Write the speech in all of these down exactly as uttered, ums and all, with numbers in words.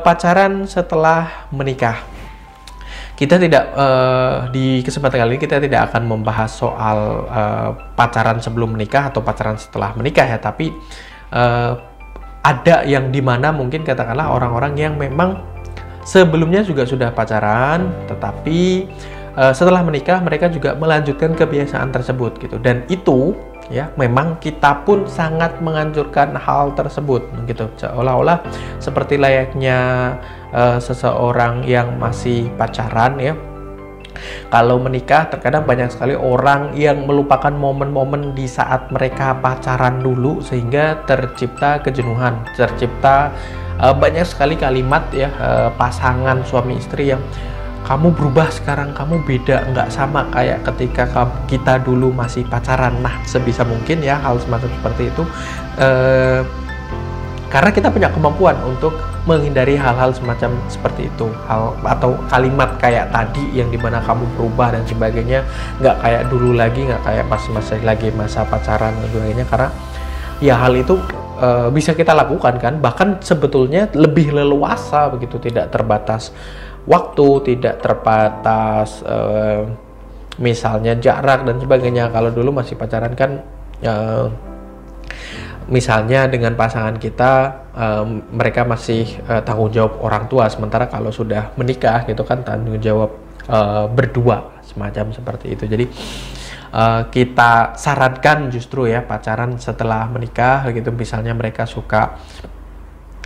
Pacaran setelah menikah. Kita tidak uh, di kesempatan kali ini kita tidak akan membahas soal uh, pacaran sebelum menikah atau pacaran setelah menikah ya, tapi uh, ada yang dimana mungkin katakanlah orang-orang yang memang sebelumnya juga sudah pacaran, tetapi uh, setelah menikah mereka juga melanjutkan kebiasaan tersebut gitu, dan itu ya memang kita pun sangat menganjurkan hal tersebut gitu, seolah-olah seperti layaknya uh, seseorang yang masih pacaran ya. Kalau menikah terkadang banyak sekali orang yang melupakan momen-momen di saat mereka pacaran dulu, sehingga tercipta kejenuhan, tercipta uh, banyak sekali kalimat ya uh, pasangan suami istri yang kamu berubah sekarang, kamu beda, nggak sama kayak ketika kita dulu masih pacaran. Nah, sebisa mungkin ya hal semacam seperti itu, eh, karena kita punya kemampuan untuk menghindari hal-hal semacam seperti itu, hal atau kalimat kayak tadi yang dimana kamu berubah dan sebagainya, nggak kayak dulu lagi, nggak kayak pas masih lagi masa pacaran dan sebagainya, karena ya hal itu eh, bisa kita lakukan kan, bahkan sebetulnya lebih leluasa begitu, tidak terbatas waktu, tidak terbatas eh, misalnya jarak dan sebagainya. Kalau dulu masih pacaran kan eh, misalnya dengan pasangan kita eh, mereka masih eh, tanggung jawab orang tua, sementara kalau sudah menikah gitu kan tanggung jawab eh, berdua, semacam seperti itu. Jadi eh, kita sarankan justru ya pacaran setelah menikah gitu, misalnya mereka suka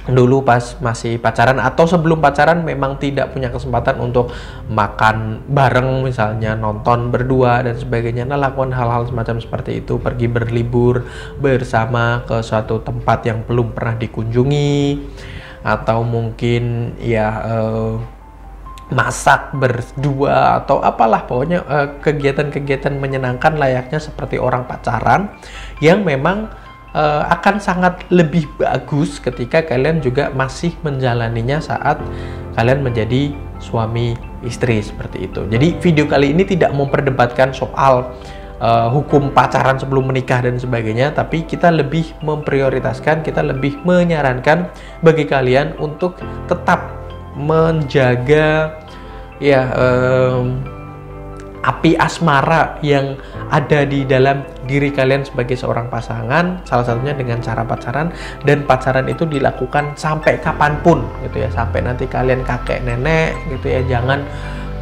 dulu pas masih pacaran atau sebelum pacaran memang tidak punya kesempatan untuk makan bareng, misalnya nonton berdua dan sebagainya. Nah, lakukan hal-hal semacam seperti itu, pergi berlibur bersama ke suatu tempat yang belum pernah dikunjungi, atau mungkin ya eh, masak berdua atau apalah, pokoknya eh, kegiatan-kegiatan menyenangkan layaknya seperti orang pacaran yang memang Uh, akan sangat lebih bagus ketika kalian juga masih menjalaninya saat kalian menjadi suami istri, seperti itu. Jadi video kali ini tidak memperdebatkan soal uh, hukum pacaran sebelum menikah dan sebagainya, tapi kita lebih memprioritaskan, kita lebih menyarankan bagi kalian untuk tetap menjaga ya um, api asmara yang ada di dalam diri kalian sebagai seorang pasangan, salah satunya dengan cara pacaran. Dan pacaran itu dilakukan sampai kapanpun gitu ya, sampai nanti kalian kakek nenek gitu ya. Jangan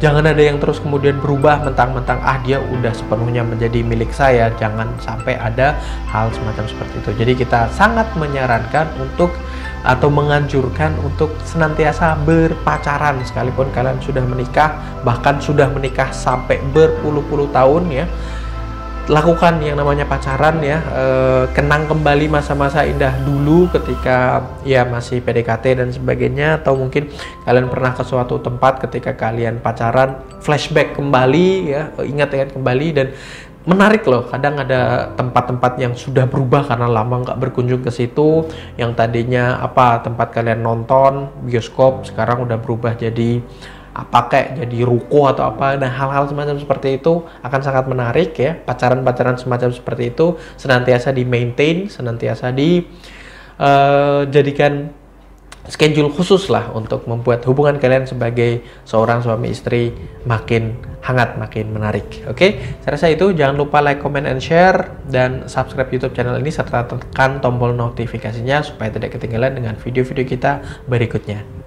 jangan ada yang terus kemudian berubah mentang-mentang ah dia udah sepenuhnya menjadi milik saya. Jangan sampai ada hal semacam seperti itu. Jadi kita sangat menyarankan untuk atau menganjurkan untuk senantiasa berpacaran sekalipun kalian sudah menikah, bahkan sudah menikah sampai berpuluh-puluh tahun ya. Lakukan yang namanya pacaran ya, e, kenang kembali masa-masa indah dulu ketika ya masih P D K T dan sebagainya, atau mungkin kalian pernah ke suatu tempat ketika kalian pacaran, flashback kembali ya, ingat-ingat kembali. Dan menarik loh, kadang ada tempat-tempat yang sudah berubah karena lama nggak berkunjung ke situ, yang tadinya apa tempat kalian nonton bioskop sekarang udah berubah jadi apa kayak jadi ruko atau apa. Nah, hal-hal semacam seperti itu akan sangat menarik ya. Pacaran-pacaran semacam seperti itu senantiasa di maintain, senantiasa di uh, jadikan schedule khusus lah untuk membuat hubungan kalian sebagai seorang suami istri makin hangat, makin menarik. Oke, saya rasa itu. Jangan lupa like, comment, and share, dan subscribe YouTube channel ini serta tekan tombol notifikasinya supaya tidak ketinggalan dengan video-video kita berikutnya.